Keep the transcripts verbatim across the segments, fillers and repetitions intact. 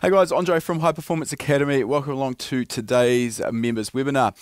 Hey guys, Andre from High Performance Academy. Welcome along to today's members webinar.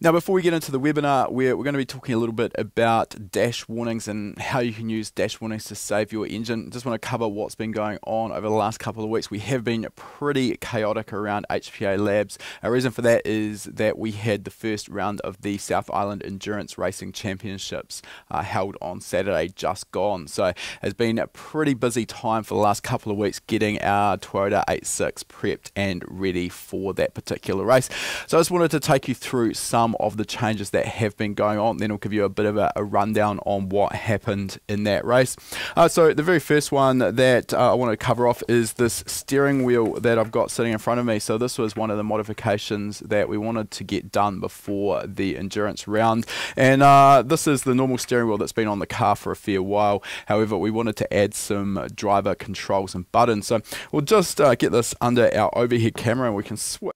Now before we get into the webinar, we're, we're going to be talking a little bit about dash warnings and how you can use dash warnings to save your engine. Just want to cover what's been going on over the last couple of weeks. We have been pretty chaotic around H P A Labs. A reason for that is that we had the first round of the South Island Endurance Racing Championships uh, held on Saturday just gone. So it's been a pretty busy time for the last couple of weeks getting our Toyota eighty-six prepped and ready for that particular race. So I just wanted to take you through some of the changes that have been going on, then I'll give you a bit of a, a rundown on what happened in that race. Uh, so the very first one that uh, I want to cover off is this steering wheel that I've got sitting in front of me. So this was one of the modifications that we wanted to get done before the endurance round, and uh, this is the normal steering wheel that's been on the car for a fair while. However, we wanted to add some driver controls and buttons, so we'll just uh, get this under our overhead camera and we can switch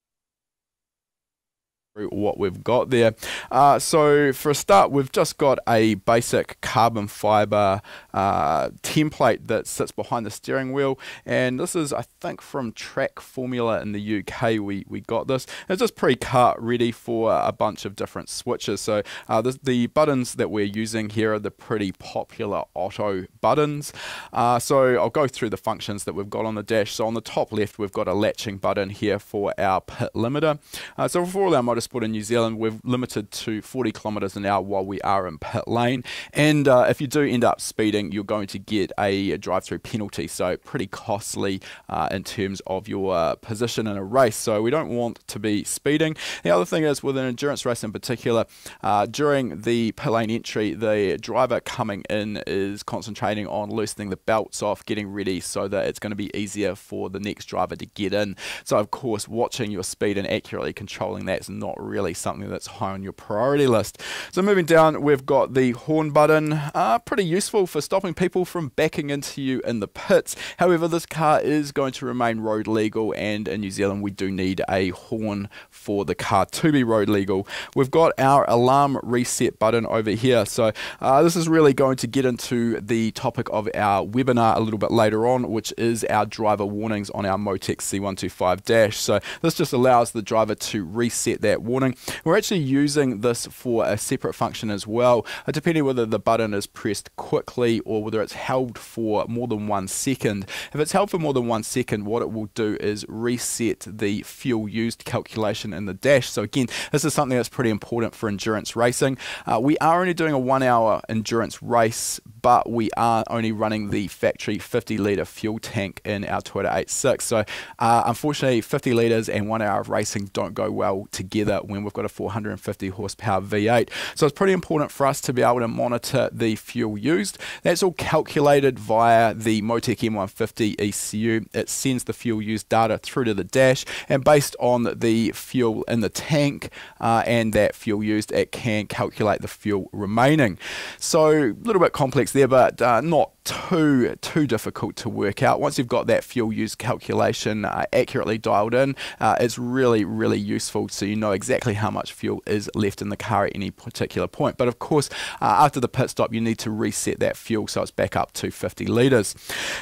through what we've got there. Uh, so for a start, we've just got a basic carbon fiber uh, template that sits behind the steering wheel, and this is, I think, from Track Formula in the U K. we, we got this. It's just pre-cut ready for a bunch of different switches. So uh, the, the buttons that we're using here are the pretty popular Otto buttons. Uh, so I'll go through the functions that we've got on the dash. So on the top left, we've got a latching button here for our pit limiter. Uh, so for all our motor in New Zealand, we're limited to forty kilometres an hour while we are in pit lane, and uh, if you do end up speeding, you're going to get a, a drive-through penalty, so pretty costly uh, in terms of your uh, position in a race. So we don't want to be speeding. The other thing is, with an endurance race in particular, uh, during the pit lane entry, the driver coming in is concentrating on loosening the belts off, getting ready so that it's going to be easier for the next driver to get in. So of course, watching your speed and accurately controlling that is not really something that's high on your priority list. So moving down, we've got the horn button, uh, pretty useful for stopping people from backing into you in the pits. However, this car is going to remain road legal, and in New Zealand we do need a horn for the car to be road legal. We've got our alarm reset button over here, so uh, this is really going to get into the topic of our webinar a little bit later on, which is our driver warnings on our Motec C one twenty-five dash. So this just allows the driver to reset that warning. We're actually using this for a separate function as well, depending whether the button is pressed quickly or whether it's held for more than one second. If it's held for more than one second, what it will do is reset the fuel used calculation in the dash. So again, this is something that's pretty important for endurance racing. Uh, we are only doing a one hour endurance race, but we are only running the factory fifty litre fuel tank in our Toyota eighty-six. So uh, unfortunately, fifty litres and one hour of racing don't go well together when we've got a four hundred fifty horsepower V eight. So it's pretty important for us to be able to monitor the fuel used. That's all calculated via the Motec M one fifty E C U. It sends the fuel used data through to the dash, and based on the fuel in the tank uh, and that fuel used, it can calculate the fuel remaining. So a little bit complex there, but uh, not too too difficult to work out. Once you've got that fuel used calculation uh, accurately dialed in, uh, it's really really useful, so you know exactly how much fuel is left in the car at any particular point. But of course, uh, after the pit stop, you need to reset that fuel so it's back up to fifty litres.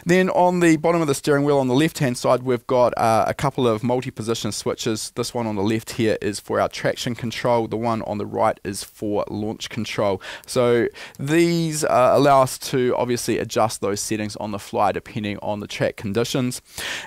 Then on the bottom of the steering wheel on the left hand side, we've got uh, a couple of multi-position switches. This one on the left here is for our traction control, the one on the right is for launch control. So these uh, allow us to obviously adjust adjust those settings on the fly depending on the track conditions,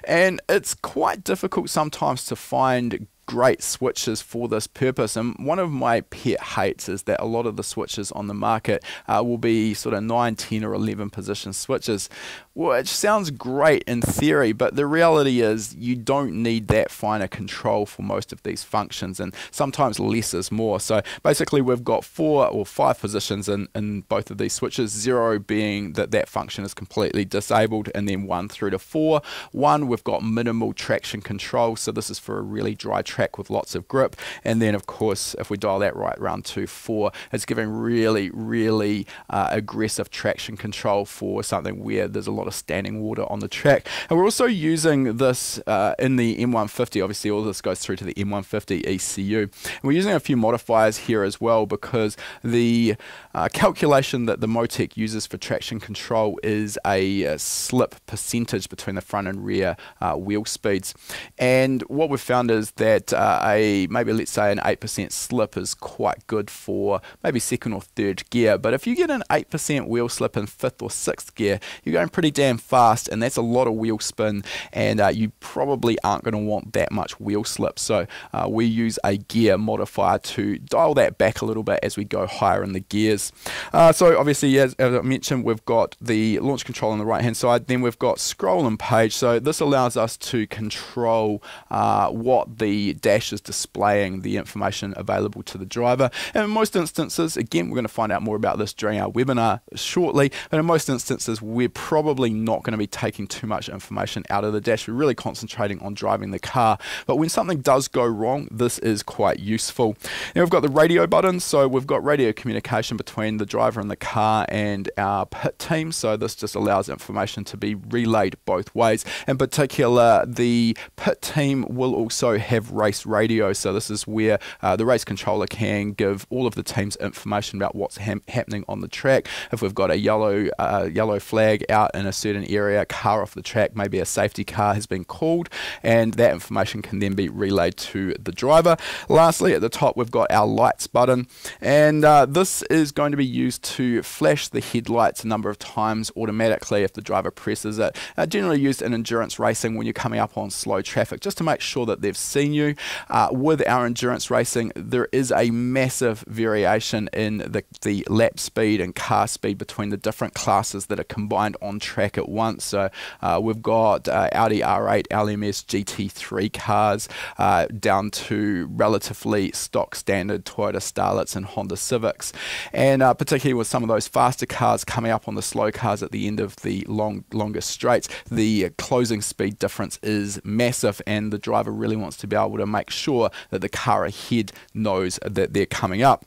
and it's quite difficult sometimes to find great switches for this purpose. And one of my pet hates is that a lot of the switches on the market uh, will be sort of nine, ten or eleven position switches, which sounds great in theory, but the reality is you don't need that finer control for most of these functions, and sometimes less is more. So basically we've got four or five positions in, in both of these switches, zero being that that function is completely disabled, and then one through to four. One, we've got minimal traction control, so this is for a really dry track track with lots of grip. And then of course, if we dial that right round to four, it's giving really, really uh, aggressive traction control for something where there's a lot of standing water on the track. And we're also using this uh, in the M one fifty, obviously all this goes through to the M one fifty E C U. And we're using a few modifiers here as well, because the uh, calculation that the Motec uses for traction control is a, a slip percentage between the front and rear uh, wheel speeds. And what we've found is that uh, a maybe let's say an eight percent slip is quite good for maybe second or third gear, but if you get an eight percent wheel slip in fifth or sixth gear, you're going pretty damn fast, and that's a lot of wheel spin, and uh, you probably aren't going to want that much wheel slip. So uh, we use a gear modifier to dial that back a little bit as we go higher in the gears. Uh, so obviously, as, as I mentioned, we've got the launch control on the right hand side, then we've got scroll and page. So this allows us to control uh, what the dash is displaying, the information available to the driver. And in most instances, again, we're going to find out more about this during our webinar shortly, but in most instances we're probably not going to be taking too much information out of the dash. We're really concentrating on driving the car, but when something does go wrong, this is quite useful. Now we've got the radio buttons, so we've got radio communication between the driver and the car and our pit team, so this just allows information to be relayed both ways. In particular, the pit team will also have race radio, so this is where uh, the race controller can give all of the team's information about what's ha happening on the track. If we've got a yellow uh, yellow flag out in a certain area, car off the track, maybe a safety car has been called, and that information can then be relayed to the driver. Lastly, at the top we've got our lights button, and uh, this is going to be used to flash the headlights a number of times automatically if the driver presses it. Uh, generally used in endurance racing when you're coming up on slow traffic, just to make sure that they've seen you. Uh, with our endurance racing, there is a massive variation in the, the lap speed and car speed between the different classes that are combined on track at once. So uh, we've got uh, Audi R eight, L M S, G T three cars, uh, down to relatively stock standard Toyota Starlets and Honda Civics. And uh, particularly with some of those faster cars coming up on the slow cars at the end of the long, longer straights, the closing speed difference is massive, and the driver really wants to be able to make sure that the car ahead knows that they're coming up.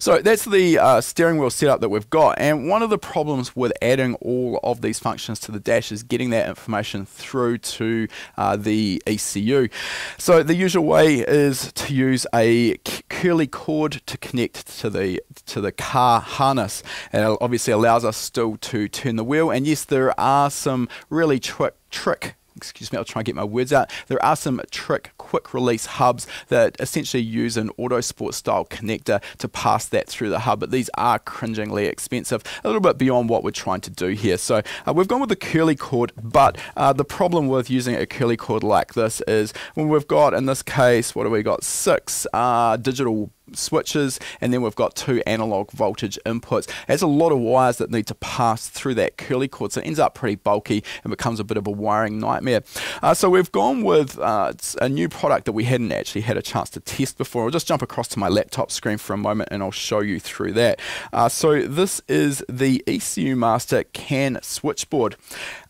So that's the uh, steering wheel setup that we've got, and one of the problems with adding all of these functions to the dash is getting that information through to uh, the E C U. So the usual way is to use a curly cord to connect to the to the car harness, and it obviously allows us still to turn the wheel. And yes, there are some really trick trick excuse me, I'll try and get my words out. There are some trick quick release hubs that essentially use an Autosport style connector to pass that through the hub, but these are cringingly expensive, a little bit beyond what we're trying to do here. So uh, we've gone with the curly cord, but uh, the problem with using a curly cord like this is when we've got, in this case, what have we got, six uh, digital switches, and then we've got two analog voltage inputs. There's a lot of wires that need to pass through that curly cord, so it ends up pretty bulky and becomes a bit of a wiring nightmare. Uh, so we've gone with uh, a new product that we hadn't actually had a chance to test before. I'll just jump across to my laptop screen for a moment and I'll show you through that. Uh, so this is the E C U Master CAN switchboard.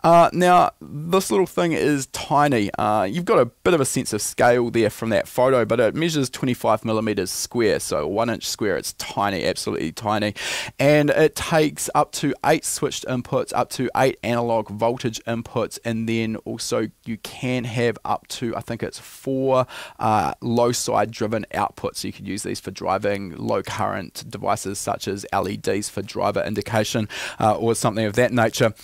Uh, now this little thing is tiny. Uh, you've got a bit of a sense of scale there from that photo, but it measures twenty-five millimeters square. So one inch square, it's tiny, absolutely tiny, and it takes up to eight switched inputs, up to eight analog voltage inputs, and then also you can have up to, I think it's four uh, low side driven outputs. So you could use these for driving low current devices such as L E Ds for driver indication uh, or something of that nature.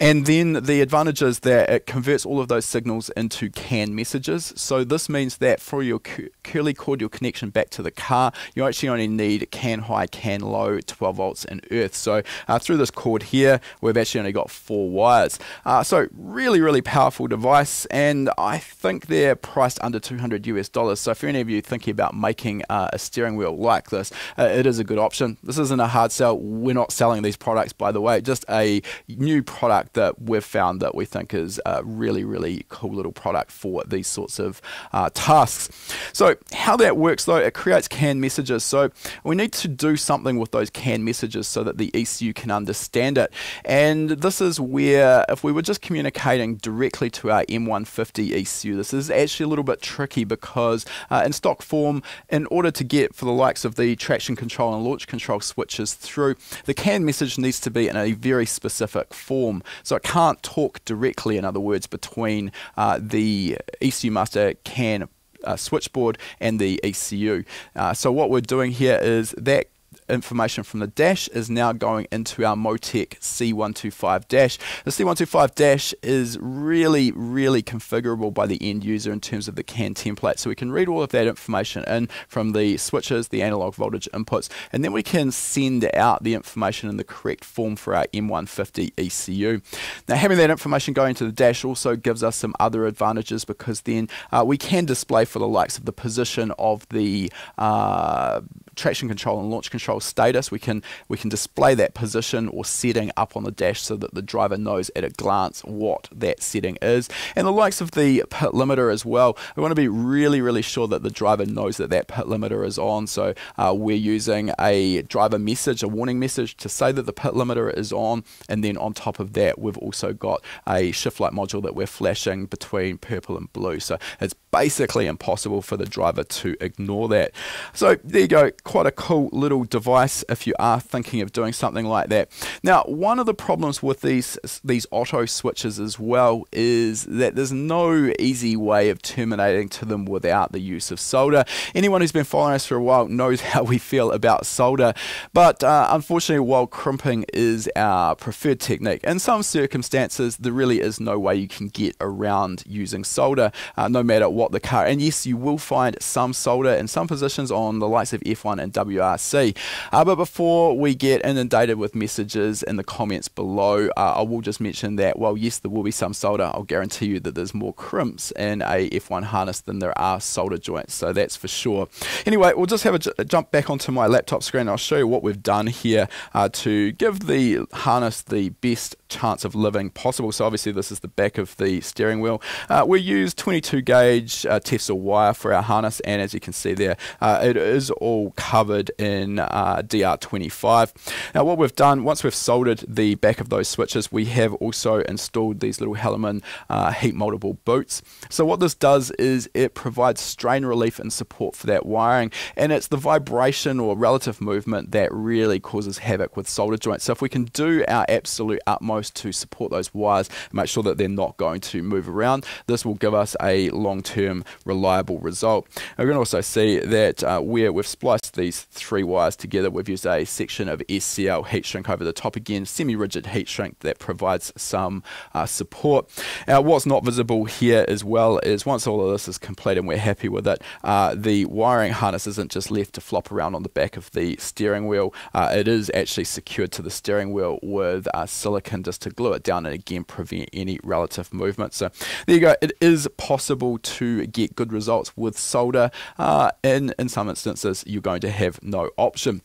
And then the advantage is that it converts all of those signals into CAN messages. So this means that for your cu curly cord, your connection back to the car, you actually only need CAN high, CAN low, twelve volts and earth. So uh, through this cord here, we've actually only got four wires. Uh, so really, really powerful device, and I think they're priced under two hundred US dollars. So for any of you thinking about making uh, a steering wheel like this, uh, it is a good option. This isn't a hard sell. We're not selling these products, by the way, just a new product that we've found that we think is a really, really cool little product for these sorts of uh, tasks. So how that works though, it creates C A N messages. So we need to do something with those C A N messages so that the E C U can understand it. And this is where, if we were just communicating directly to our M one fifty E C U, this is actually a little bit tricky, because uh, in stock form, in order to get for the likes of the traction control and launch control switches through, the C A N message needs to be in a very specific form. So it can't talk directly, in other words, between uh, the E C U Master C A N uh, switchboard and the E C U. Uh, so what we're doing here is that information from the dash is now going into our Motec C one twenty-five dash. The C one twenty-five dash is really, really configurable by the end user in terms of the C A N template. So we can read all of that information in from the switches, the analog voltage inputs, and then we can send out the information in the correct form for our M one fifty E C U. Now, having that information going to the dash also gives us some other advantages, because then uh, we can display for the likes of the position of the uh, traction control and launch control status. We can we can display that position or setting up on the dash so that the driver knows at a glance what that setting is. And the likes of the pit limiter as well, we want to be really, really sure that the driver knows that that pit limiter is on. So uh, we're using a driver message, a warning message, to say that the pit limiter is on, and then on top of that we've also got a shift light module that we're flashing between purple and blue. So it's basically impossible for the driver to ignore that. So there you go, quite a cool little device if you are thinking of doing something like that. Now, one of the problems with these these auto switches as well is that there's no easy way of terminating to them without the use of solder. Anyone who's been following us for a while knows how we feel about solder, but uh, unfortunately, while crimping is our preferred technique, in some circumstances there really is no way you can get around using solder, uh, no matter what the car. And yes, you will find some solder in some positions on the likes of F one and W R C. Uh, but before we get inundated with messages in the comments below, uh, I will just mention that while yes, there will be some solder, I'll guarantee you that there's more crimps in a F one harness than there are solder joints, so that's for sure. Anyway, we'll just have a, j a jump back onto my laptop screen. I'll show you what we've done here uh, to give the harness the best chance of living possible. So obviously this is the back of the steering wheel. Uh, we use twenty-two gauge uh, Tesla wire for our harness, and as you can see there, uh, it is all covered in uh, D R twenty-five. Now what we've done, once we've soldered the back of those switches, we have also installed these little Hellermann uh, heat multiple boots. So what this does is it provides strain relief and support for that wiring, and it's the vibration or relative movement that really causes havoc with solder joints. So if we can do our absolute utmost to support those wires and make sure that they're not going to move around, this will give us a long-term reliable result. And we can also see that uh, where we've spliced these three wires together, we've used a section of S C L heat shrink over the top, again semi-rigid heat shrink that provides some uh, support. Uh, what's not visible here as well is, once all of this is complete and we're happy with it, uh, the wiring harness isn't just left to flop around on the back of the steering wheel. Uh, it is actually secured to the steering wheel with uh, silicon just to glue it down and again prevent any relative movement. So there you go, it is possible to get good results with solder, uh, and in some instances you're going to have no option.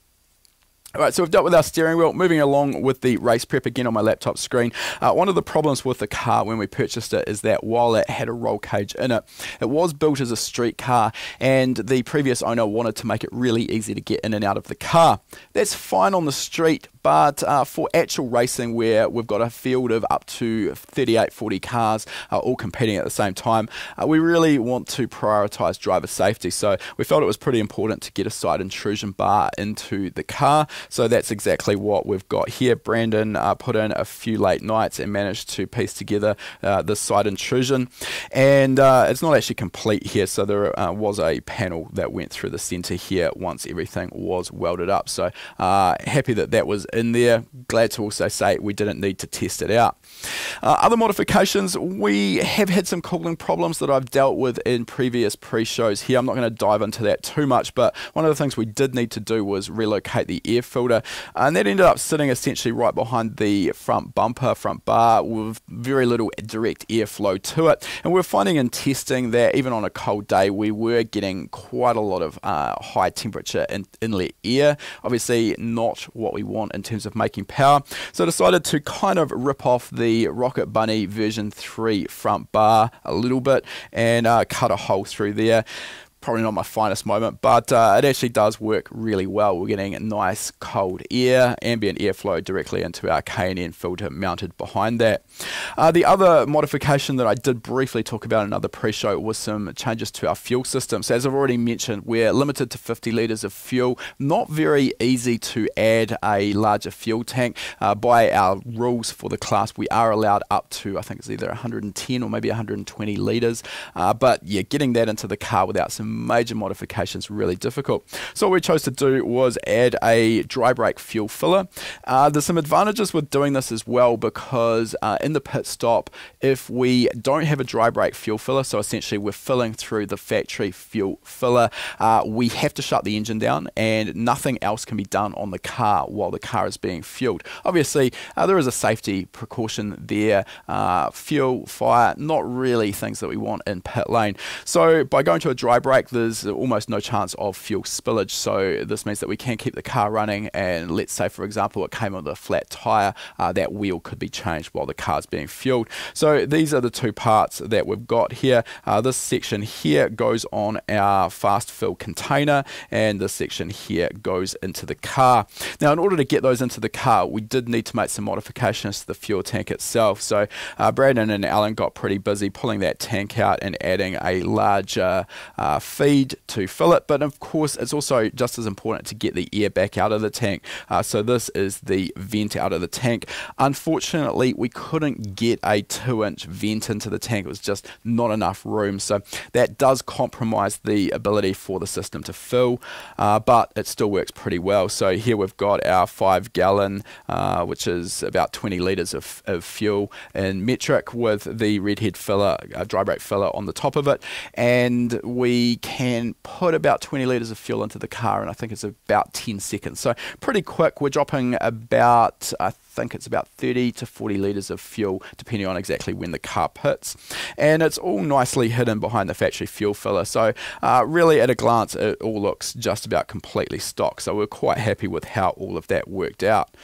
Alright, so we've dealt with our steering wheel. Moving along with the race prep, again on my laptop screen, uh, one of the problems with the car when we purchased it is that while it had a roll cage in it, it was built as a street car, and the previous owner wanted to make it really easy to get in and out of the car. That's fine on the street, but uh, for actual racing where we've got a field of up to thirty-eight, forty cars uh, all competing at the same time, uh, we really want to prioritise driver safety, so we felt it was pretty important to get a side intrusion bar into the car. So that's exactly what we've got here. Brandon uh, put in a few late nights and managed to piece together uh, this side intrusion, and uh, it's not actually complete here, so there uh, was a panel that went through the center here once everything was welded up. So uh, happy that that was in there. Glad to also say we didn't need to test it out. Uh, other modifications, we have had some cooling problems that I've dealt with in previous pre-shows here. I'm not going to dive into that too much, but one of the things we did need to do was relocate the air filter, and that ended up sitting essentially right behind the front bumper, front bar, with very little direct airflow to it. And we're finding in testing that even on a cold day we were getting quite a lot of uh, high temperature in inlet air, obviously not what we want in terms of making power. So I decided to kind of rip off the Rocket Bunny version three front bar a little bit and uh, cut a hole through there. Probably not my finest moment, but uh, it actually does work really well. We're getting nice cold air, ambient airflow directly into our K and N filter mounted behind that. Uh, the other modification that I did briefly talk about in another pre-show was some changes to our fuel system. So as I've already mentioned, we're limited to fifty litres of fuel. Not very easy to add a larger fuel tank. Uh, by our rules for the class, we are allowed up to, I think it's either one hundred and ten or maybe one hundred and twenty litres. Uh, but yeah, getting that into the car without some major modifications really difficult. So what we chose to do was add a dry brake fuel filler. Uh, there's some advantages with doing this as well, because uh, in the pit stop, if we don't have a dry brake fuel filler, so essentially we're filling through the factory fuel filler, uh, we have to shut the engine down and nothing else can be done on the car while the car is being fueled. Obviously uh, there is a safety precaution there. Uh, fuel, fire, not really things that we want in pit lane. So by going to a dry brake, there's almost no chance of fuel spillage, so this means that we can keep the car running, and let's say for example it came with a flat tire, uh, that wheel could be changed while the car's being fueled. So these are the two parts that we've got here. Uh, this section here goes on our fast fill container, and this section here goes into the car. Now in order to get those into the car, we did need to make some modifications to the fuel tank itself. So uh, Brandon and Alan got pretty busy pulling that tank out and adding a larger uh, feed to fill it, but of course it's also just as important to get the air back out of the tank. Uh, so this is the vent out of the tank. Unfortunately we couldn't get a two inch vent into the tank, it was just not enough room, so that does compromise the ability for the system to fill, uh, but it still works pretty well. So here we've got our five gallon, uh, which is about twenty litres of, of fuel in metric, with the redhead filler, uh, dry brake filler on the top of it, and we can put about twenty litres of fuel into the car, and I think it's about ten seconds. So pretty quick. We're dropping about, I think it's about thirty to forty litres of fuel, depending on exactly when the car pits. And it's all nicely hidden behind the factory fuel filler. So uh, really at a glance, it all looks just about completely stock. So we're quite happy with how all of that worked out.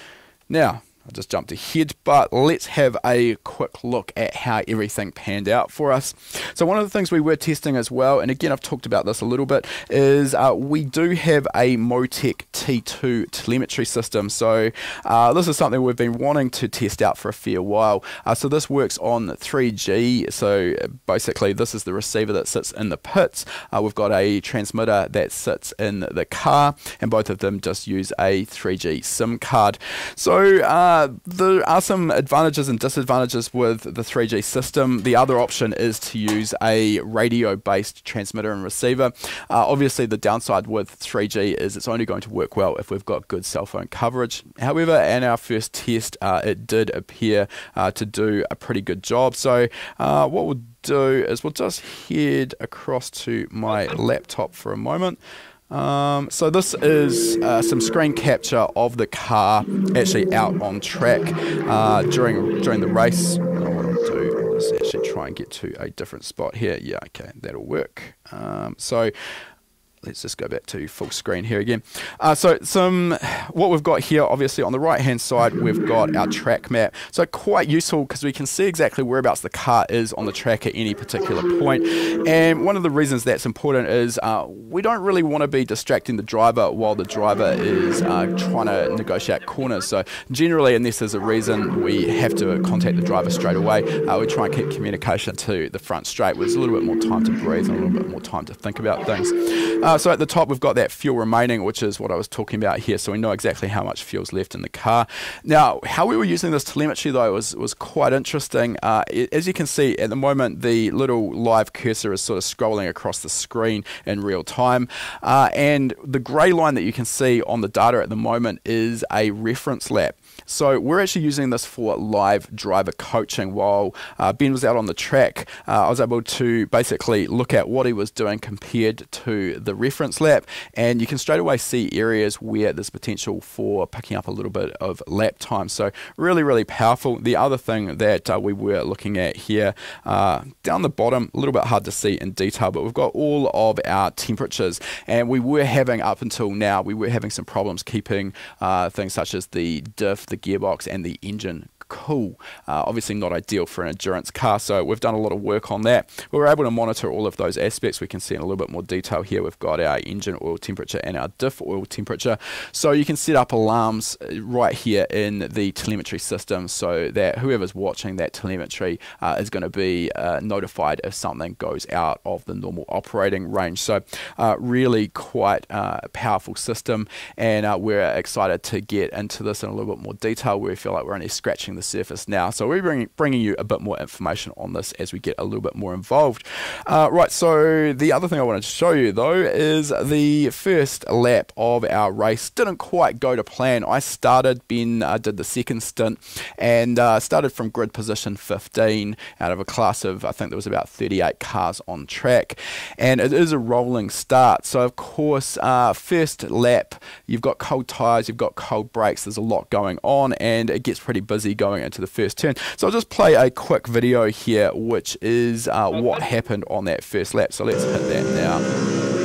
Now, I just jumped ahead, but let's have a quick look at how everything panned out for us. So one of the things we were testing as well, and again I've talked about this a little bit, is uh, we do have a Motec T two telemetry system. So uh, this is something we've been wanting to test out for a fair while. Uh, so this works on three G, so basically this is the receiver that sits in the pits. Uh, we've got a transmitter that sits in the car, and both of them just use a three G SIM card. So uh, Uh, there are some advantages and disadvantages with the three G system. The other option is to use a radio-based transmitter and receiver. Uh, obviously, the downside with three G is it's only going to work well if we've got good cell phone coverage. However, in our first test, uh, it did appear uh, to do a pretty good job. So uh, what we'll do is we'll just head across to my laptop for a moment. Um, so this is uh, some screen capture of the car actually out on track uh, during during the race. Oh, what I'll do is actually try and get to a different spot here. Yeah, okay, that'll work. Um, so. Let's just go back to full screen here again. Uh, so some, what we've got here, obviously on the right hand side, we've got our track map. So quite useful because we can see exactly whereabouts the car is on the track at any particular point. And one of the reasons that's important is uh, we don't really want to be distracting the driver while the driver is uh, trying to negotiate corners. So generally, and this is a reason we have to contact the driver straight away, uh, we try and keep communication to the front straight, where there's a little bit more time to breathe and a little bit more time to think about things. Uh, So at the top we've got that fuel remaining, which is what I was talking about here, so we know exactly how much fuel's left in the car. Now how we were using this telemetry though was, was quite interesting. Uh, it, as you can see at the moment, the little live cursor is sort of scrolling across the screen in real time, uh, and the grey line that you can see on the data at the moment is a reference lap. So we're actually using this for live driver coaching. While uh, Ben was out on the track, uh, I was able to basically look at what he was doing compared to the reference lap, and you can straight away see areas where there's potential for picking up a little bit of lap time. So really, really powerful. The other thing that uh, we were looking at here, uh, down the bottom, a little bit hard to see in detail, but we've got all of our temperatures, and we were having, up until now, we were having some problems keeping uh, things such as the diff, the gearbox, and the engine cool. Uh, obviously not ideal for an endurance car, so we've done a lot of work on that. We were able to monitor all of those aspects. We can see in a little bit more detail here, we've got our engine oil temperature and our diff oil temperature. So you can set up alarms right here in the telemetry system so that whoever's watching that telemetry uh, is going to be uh, notified if something goes out of the normal operating range. So uh, really quite uh, powerful system, and uh, we're excited to get into this in a little bit more detail. We feel like we're only scratching the surface now, so we're bringing, bringing you a bit more information on this as we get a little bit more involved. Uh, right, so the other thing I wanted to show you though is the first lap of our race didn't quite go to plan. I started, Ben uh, did the second stint, and uh, started from grid position fifteen out of a class of, I think there was about thirty-eight cars on track, and it is a rolling start. So of course, uh, first lap, you've got cold tyres, you've got cold brakes, there's a lot going on, and it gets pretty busy going into the first turn. So I'll just play a quick video here, which is uh, what happened on that first lap. So let's hit that now.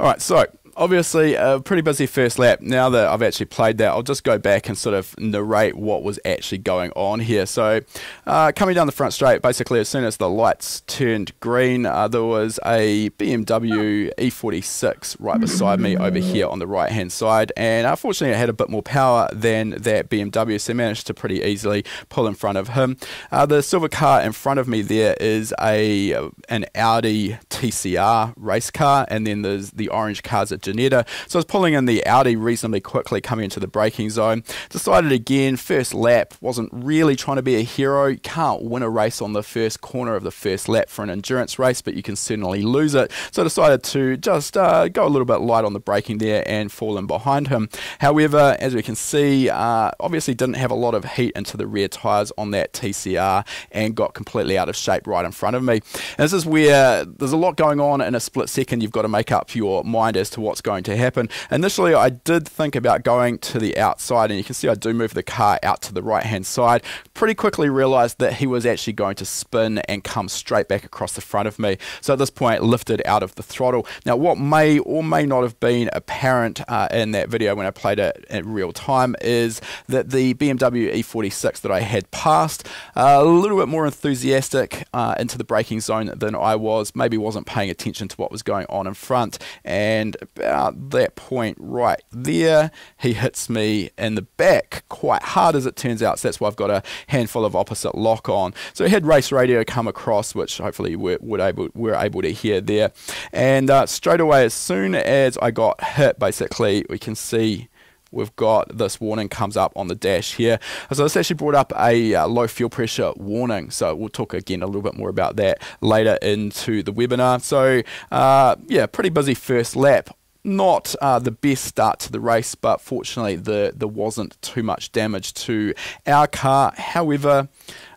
Alright, so obviously a pretty busy first lap. Now that I've actually played that, I'll just go back and sort of narrate what was actually going on here. So uh, coming down the front straight, basically as soon as the lights turned green, uh, there was a B M W E forty-six right beside me over here on the right hand side, and unfortunately it had a bit more power than that B M W, so I managed to pretty easily pull in front of him. Uh, the silver car in front of me there is a an Audi T C R race car, and then there's the orange cars at Geneta. So I was pulling in the Audi reasonably quickly, coming into the braking zone. Decided again, first lap, wasn't really trying to be a hero. Can't win a race on the first corner of the first lap for an endurance race, but you can certainly lose it. So I decided to just uh, go a little bit light on the braking there and fall in behind him. However, as we can see, uh, obviously didn't have a lot of heat into the rear tyres on that T C R, and got completely out of shape right in front of me. And this is where there's a lot going on in a split second. You've got to make up your mind as to what's going to happen. Initially I did think about going to the outside, and you can see I do move the car out to the right hand side. Pretty quickly realized that he was actually going to spin and come straight back across the front of me, so at this point lifted out of the throttle. Now what may or may not have been apparent uh, in that video when I played it in real time is that the B M W E forty-six that I had passed, uh, a little bit more enthusiastic uh, into the braking zone than I was, maybe wasn't paying attention to what was going on in front, and about that point right there, he hits me in the back quite hard as it turns out, so that's why I've got a handful of opposite lock on. So he had race radio come across, which hopefully we're, we're, able, we're able to hear there, and uh, straight away as soon as I got hit, basically we can see we've got this warning comes up on the dash here. So this actually brought up a uh, low fuel pressure warning, so we'll talk again a little bit more about that later into the webinar. So uh, yeah, pretty busy first lap. Not uh, the best start to the race, but fortunately the, there wasn't too much damage to our car. However,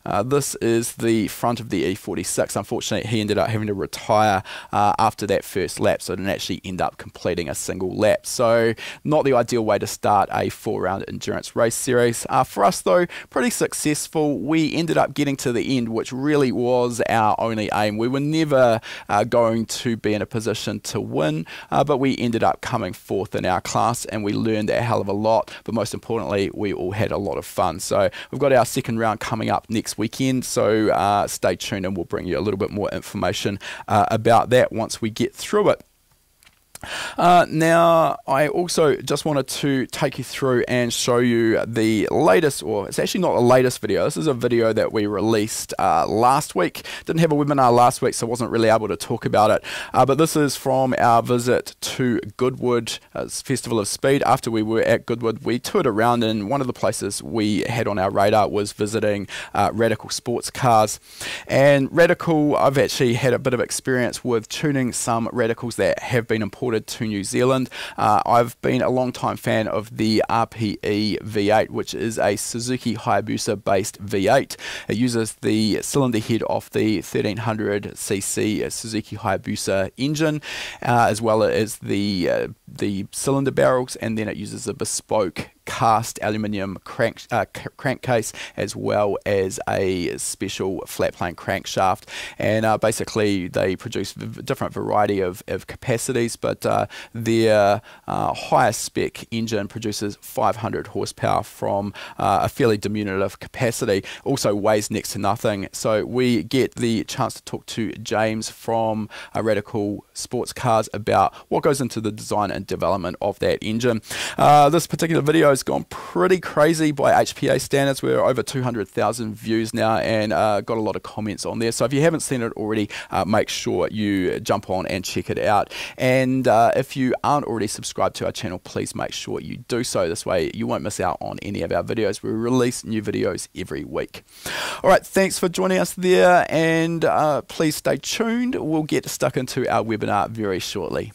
Uh, this is the front of the E forty-six. Unfortunately, he ended up having to retire uh, after that first lap, so didn't actually end up completing a single lap. So not the ideal way to start a four-round endurance race series. Uh, for us, though, pretty successful. We ended up getting to the end, which really was our only aim. We were never uh, going to be in a position to win, uh, but we ended up coming fourth in our class, and we learned a hell of a lot. But most importantly, we all had a lot of fun. So we've got our second round coming up next weekend, so uh, stay tuned and we'll bring you a little bit more information uh, about that once we get through it. Uh, now, I also just wanted to take you through and show you the latest, or it's actually not the latest video. This is a video that we released uh, last week. Didn't have a webinar last week, so wasn't really able to talk about it. Uh, but this is from our visit to Goodwood uh, Festival of Speed. After we were at Goodwood, we toured around, and one of the places we had on our radar was visiting uh, Radical Sports Cars. And Radical, I've actually had a bit of experience with tuning some Radicals that have been imported to New Zealand. Uh, I've been a long time fan of the R P E V eight, which is a Suzuki Hayabusa based V eight. It uses the cylinder head off the thirteen hundred c c Suzuki Hayabusa engine, uh, as well as the, uh, the cylinder barrels, and then it uses a bespoke cast aluminium crank uh, crankcase, as well as a special flat plane crankshaft. And uh, basically they produce a different variety of, of capacities, but uh, their uh, higher spec engine produces five hundred horsepower from uh, a fairly diminutive capacity, also weighs next to nothing. So we get the chance to talk to James from uh, Radical Sports Cars about what goes into the design and development of that engine. Uh, this particular video has gone pretty crazy by H P A standards. We're over two hundred thousand views now, and uh, got a lot of comments on there. So if you haven't seen it already, uh, make sure you jump on and check it out. And uh, if you aren't already subscribed to our channel, please make sure you do so. This way you won't miss out on any of our videos. We release new videos every week. All right, thanks for joining us there, and uh, please stay tuned. We'll get stuck into our webinar very shortly.